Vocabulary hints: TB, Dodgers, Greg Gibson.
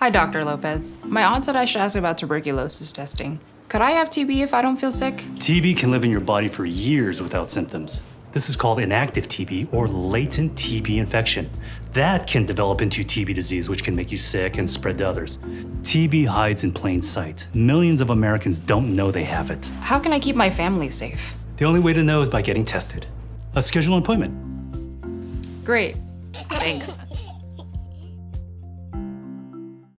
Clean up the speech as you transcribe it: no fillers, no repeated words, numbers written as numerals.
Hi, Dr. Lopez. My aunt said I should ask about tuberculosis testing. Could I have TB if I don't feel sick? TB can live in your body for years without symptoms. This is called inactive TB or latent TB infection. That can develop into TB disease, which can make you sick and spread to others. TB hides in plain sight. Millions of Americans don't know they have it. How can I keep my family safe? The only way to know is by getting tested. Let's schedule an appointment. Great. Thanks.